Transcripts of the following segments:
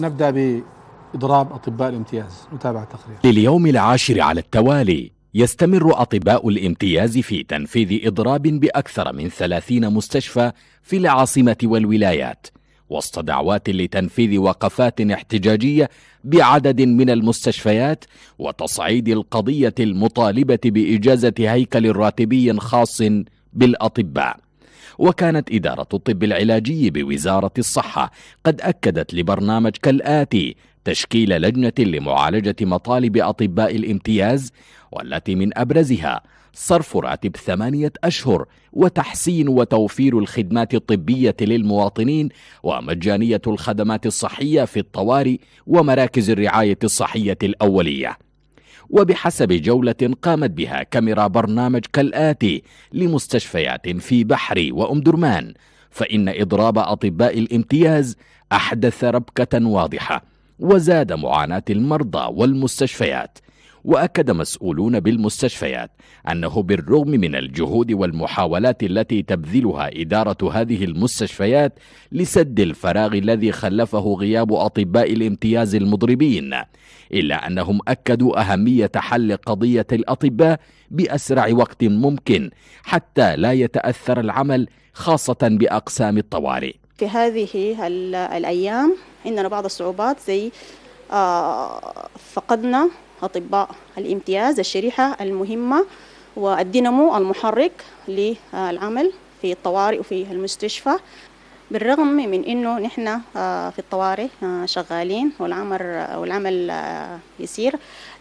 نبدأ بإضراب أطباء الامتياز. نتابع التقرير. لليوم العاشر على التوالي يستمر أطباء الامتياز في تنفيذ إضراب بأكثر من 30 مستشفى في العاصمة والولايات، وسط دعوات لتنفيذ وقفات احتجاجية بعدد من المستشفيات وتصعيد القضية المطالبة بإجازة هيكل راتبي خاص بالأطباء. وكانت إدارة الطب العلاجي بوزارة الصحة قد أكدت لبرنامج كالآتي تشكيل لجنة لمعالجة مطالب أطباء الامتياز، والتي من أبرزها صرف راتب 8 أشهر وتحسين وتوفير الخدمات الطبية للمواطنين ومجانية الخدمات الصحية في الطوارئ ومراكز الرعاية الصحية الأولية. وبحسب جولة قامت بها كاميرا برنامج كالآتي لمستشفيات في بحري وأم درمان، فإن إضراب أطباء الامتياز أحدث ربكة واضحة وزاد معاناة المرضى والمستشفيات. وأكد مسؤولون بالمستشفيات أنه بالرغم من الجهود والمحاولات التي تبذلها إدارة هذه المستشفيات لسد الفراغ الذي خلفه غياب أطباء الامتياز المضربين، إلا أنهم أكدوا أهمية حل قضية الأطباء بأسرع وقت ممكن حتى لا يتأثر العمل خاصة بأقسام الطوارئ. في هذه الأيام عندنا بعض الصعوبات، زي فقدنا أطباء الامتياز الشريحة المهمة والدينامو المحرك للعمل في الطوارئ وفي المستشفى، بالرغم من أنه نحن في الطوارئ شغالين والعمل يسير،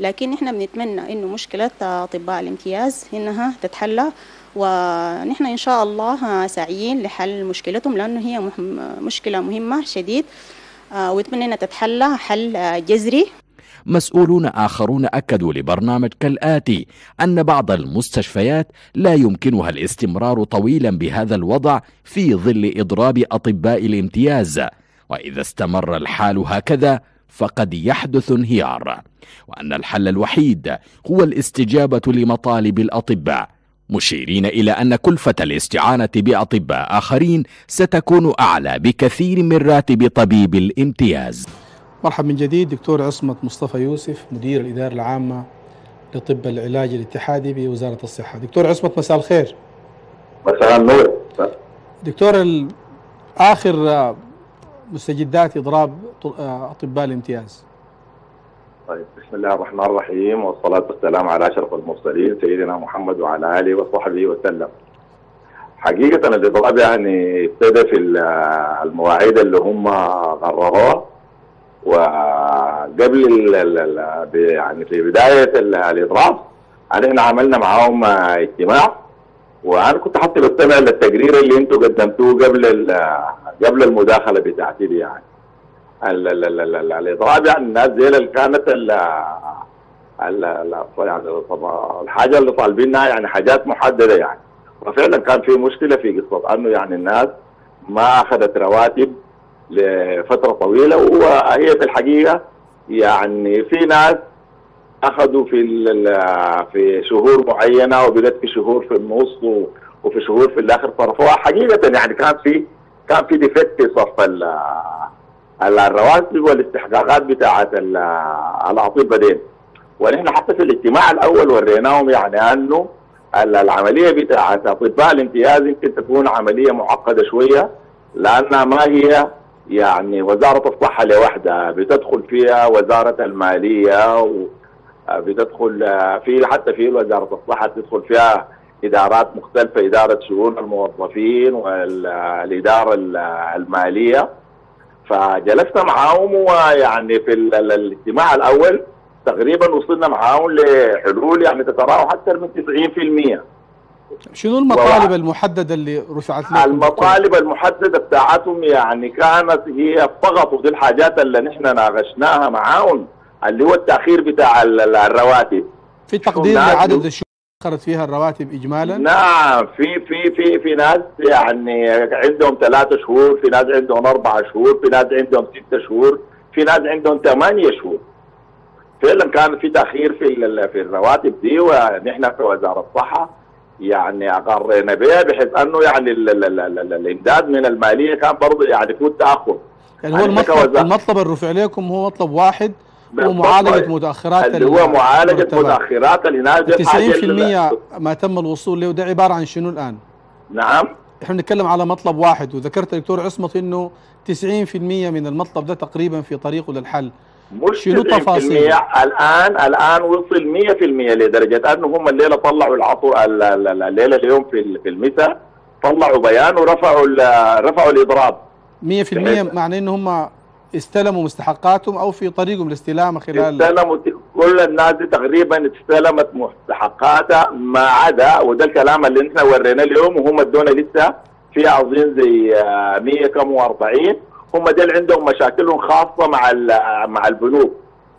لكن نحن بنتمنى أنه مشكلة أطباء الامتياز أنها تتحلى، ونحن إن شاء الله سعيين لحل مشكلتهم لأنه هي مشكلة مهمة شديد، ويتمنى أن تتحلى حل جذري. مسؤولون آخرون أكدوا لبرنامج كالآتي أن بعض المستشفيات لا يمكنها الاستمرار طويلا بهذا الوضع في ظل إضراب أطباء الامتياز، وإذا استمر الحال هكذا فقد يحدث انهيار، وأن الحل الوحيد هو الاستجابة لمطالب الأطباء، مشيرين إلى أن كلفة الاستعانة بأطباء آخرين ستكون أعلى بكثير من راتب طبيب الامتياز. مرحبا من جديد دكتور عصمت مصطفى يوسف، مدير الإدارة العامة لطب العلاج الاتحادي بوزارة الصحة. دكتور عصمت، مساء الخير. مساء النور. دكتور، آخر مستجدات إضراب أطباء الامتياز. طيب، بسم الله الرحمن الرحيم، والصلاة والسلام على أشرف المرسلين سيدنا محمد وعلى آله وصحبه وسلم. حقيقة الإضراب يعني ابتدى في المواعيد اللي هم قرروها، وقبل يعني في بداية الإضراب احنا عملنا معاهم اجتماع، وأنا كنت حتى بستمع للتقرير اللي انتم قدمتوه قبل المداخلة بتاعتي دي. يعني الإضراب يعني الناس زي اللي كانت الحاجة اللي طالبينها يعني حاجات محددة يعني، وفعلا كان في مشكلة في قصة أنه يعني الناس ما أخذت رواتب لفترة طويلة، وهي في الحقيقة يعني في ناس أخذوا في شهور معينة، وبدأت في شهور في النص وفي شهور في الآخر طرفوها. حقيقة يعني كان في ديفكت في صرف الرواتب والاستحقاقات بتاعة الأطباء دي، ونحن حتى في الاجتماع الأول وريناهم يعني أنه العملية بتاعة أطباء الامتياز يمكن تكون عملية معقدة شوية، لأنها ما هي يعني وزارة الصحة لوحدها، بتدخل فيها وزارة المالية، وبتدخل في حتى في وزارة الصحة تدخل فيها إدارات مختلفة، إدارة شؤون الموظفين والإدارة المالية. فجلسنا معاهم، ويعني في الاجتماع الأول تقريبا وصلنا معاهم لحلول يعني تتراوح أكثر من 90%. شنو المطالب المحددة اللي رفعت لكم؟ المطالب المحددة بتاعتهم يعني كانت هي فقط دي الحاجات اللي نحن ناقشناها معاهم، اللي هو التأخير بتاع الرواتب، في تقدير لعدد الشهور أخرت فيها الرواتب إجمالا. نعم، في ناس يعني عندهم 3 شهور، في ناس عندهم 4 شهور، في ناس عندهم 6 شهور، في ناس عندهم 8 شهور. فعلا كان في تأخير في الرواتب دي، ونحن في وزارة الصحة يعني أقرنا بها، بحيث أنه يعني الإمداد من المالية كان برضه يعني فيه تأخر. يعني هو المطلب الرفع لكم هو مطلب واحد، هو معالجة متأخرات، اللي هو معالجة متأخرات الناس. 90% ما تم الوصول له، ده عبارة عن شنو الآن؟ نعم، احنا بنتكلم على مطلب واحد، وذكرت دكتور عصمت انه 90% من المطلب ده تقريبا في طريقه للحل. مش 90% الان وصل 100% لدرجه انه هم الليله طلعوا الليله اليوم في المساء طلعوا بيان ورفعوا الاضراب 100%، معناه ان هم استلموا مستحقاتهم او في طريقهم الاستلام خلال استلموا كل الناس تقريبا استلمت مستحقاتها ما عدا، وده الكلام اللي احنا وريناه اليوم، وهم ادونا لسه في عاوزين زي 140، هم دول عندهم مشاكلهم خاصه مع البنوك،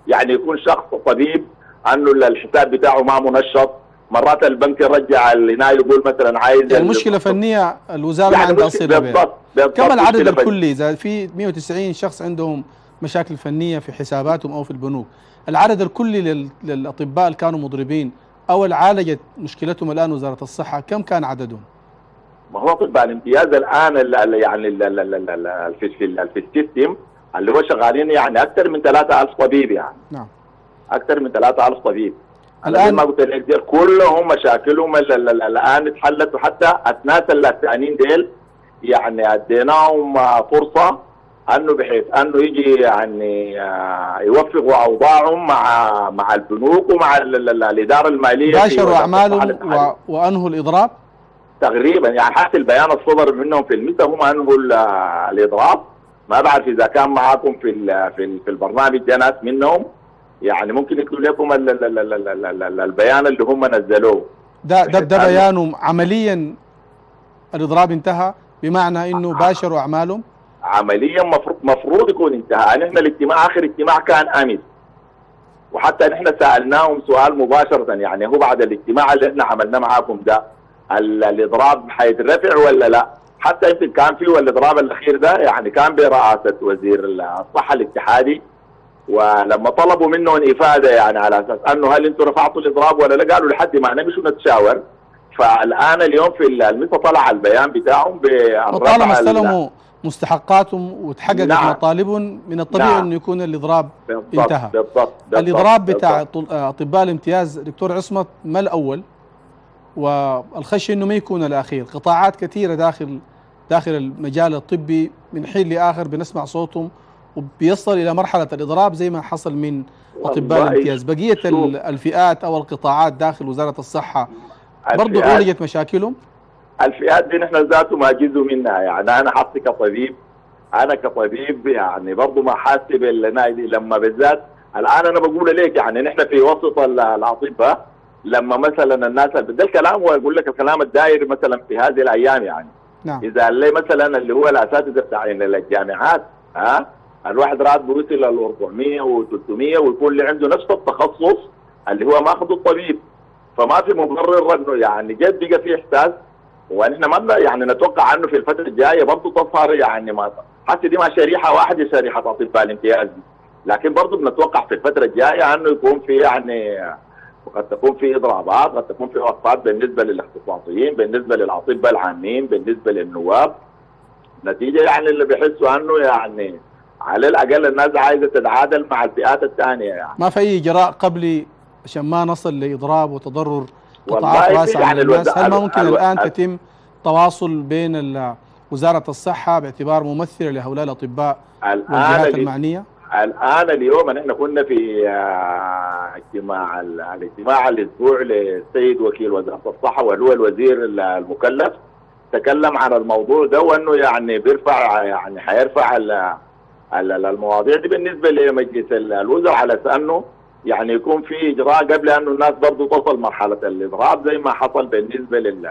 يعني يكون شخص طبيب انه الحساب بتاعه ما منشط، مرات البنك يرجع لنا يقول مثلا عايز المشكله فنيه، الوزاره يعني عندها اصيله بها. كم العدد الكلي اذا في 190 شخص عندهم مشاكل فنيه في حساباتهم او في البنوك، العدد الكلي للاطباء اللي كانوا مضربين او اللي عالجت مشكلتهم الان وزاره الصحه كم كان عددهم؟ ما هو اطباء الامتياز الان يعني في السيستم اللي هو شغالين يعني اكثر من 3000 طبيب، يعني نعم اكثر من 3000 طبيب الان، ما قلت لك كلهم مشاكلهم الان اتحلت، وحتى الناس الثانيين ديل يعني اديناهم فرصه انه بحيث انه يجي يعني يوفقوا اوضاعهم مع البنوك ومع الاداره الماليه، باشروا اعمالهم وانهوا الاضراب تقريبا، يعني حتى البيان الصدر منهم في الميتا هم انهوا الاضراب. ما بعرف اذا كان معاكم في البرنامج ده ناس منهم، يعني ممكن يكتبوا لكم البيان اللي هم نزلوه ده بيانهم عمليا الاضراب انتهى، بمعنى انه باشروا اعمالهم عمليا، مفروض يكون انتهى. يعني احنا الاجتماع اخر اجتماع كان امس، وحتى نحن سالناهم سؤال مباشره، يعني هو بعد الاجتماع اللي احنا عملناه معاكم ده الاضراب حيترفع ولا لا؟ حتى يمكن كان في الاضراب الاخير ده يعني كان برئاسه وزير الصحه الاتحادي، ولما طلبوا منهم افاده يعني على اساس انه هل انتم رفعتوا الاضراب ولا لا؟ قالوا لحد ما نمشوا نتشاور. فالان اليوم في المسا طلع البيان بتاعهم وطالما استلموا مستحقاتهم وتحققت مطالبهم، من الطبيعي انه يكون الاضراب انتهى. الاضراب بتاع اطباء الامتياز دكتور عصمت ما الاول، والخشيه انه ما يكون الاخير. قطاعات كثيره داخل المجال الطبي من حين لاخر بنسمع صوتهم وبيصل الى مرحله الاضراب زي ما حصل من اطباء الامتياز. بقيه الفئات او القطاعات داخل وزاره الصحه برضه عالجت مشاكلهم. الفئات دي نحن ذاته ما جزء منها، يعني انا حاسس كطبيب، يعني برضه ما حاسب لما بالذات الان انا بقول لك يعني نحن في وسط الاطباء، لما مثلا الناس ده الكلام هو يقول لك الكلام الداير مثلا في هذه الايام، يعني نعم اذا اللي مثلا اللي هو الاساتذه بتاع الجامعات، ها الواحد راتب بيوصل ل 400 و300 ويكون اللي عنده نفس التخصص اللي هو ماخذه الطبيب، فما في مبرر انه يعني جد بقى في احساس، ونحن ما يعني نتوقع انه في الفتره الجايه برضه تظهر يعني ما حتى دي ما شريحه واحده شريحه اطباء الامتياز، لكن برضه بنتوقع في الفتره الجايه انه يكون في يعني قد تكون في اضرابات، قد تكون في وقفات بالنسبه للاختصاصيين، بالنسبه للاطباء العامين، بالنسبه للنواب، نتيجه يعني اللي بيحسوا انه يعني على الاقل الناس عايزه تتعادل مع الفئات الثانيه. يعني ما في اي اجراء قبلي عشان ما نصل لاضراب وتضرر قطاعات واسعه من الناس؟ هل ممكن الان تتم تواصل بين وزاره الصحه باعتبار ممثله لهؤلاء الاطباء والجهات المعنيه؟ الان اليوم نحن كنا في اجتماع الاجتماع الاسبوع للسيد وكيل وزاره الصحه واللي هو الوزير المكلف، تكلم عن الموضوع ده وانه يعني بيرفع يعني حيرفع المواضيع دي بالنسبه لمجلس الوزراء على انه يعني يكون في اجراء قبل انه الناس برضه تصل مرحله الاضراب زي ما حصل بالنسبه لل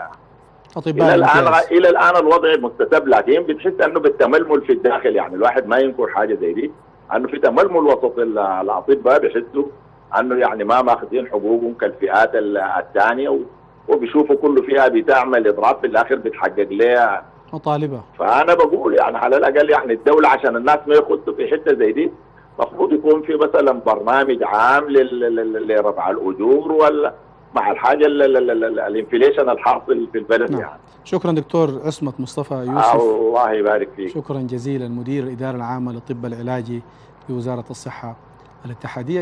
الى الان الوضع مكتسب، لكن بتحس انه بالتململ في الداخل، يعني الواحد ما ينكر حاجه زي دي انه في تململ وسط الاطباء، بيحسوا انه يعني ما ماخذين حقوقهم كالفئات الثانيه، وبيشوفوا كل فئه بتعمل اضراب في الاخر بتحقق لها مطالبها. فانا بقول يعني على الاقل يعني الدوله عشان الناس ما يخشوا في حته زي دي المفروض يكون في مثلا برنامج عام لرفع الاجور مع الحاجه الانفليشن الحاصل في البلد نعم. يعني شكرا دكتور عصمت مصطفى يوسف الله يبارك فيك. شكرا جزيلا مدير الاداره العامه للطب العلاجي بوزاره الصحه الاتحاديه.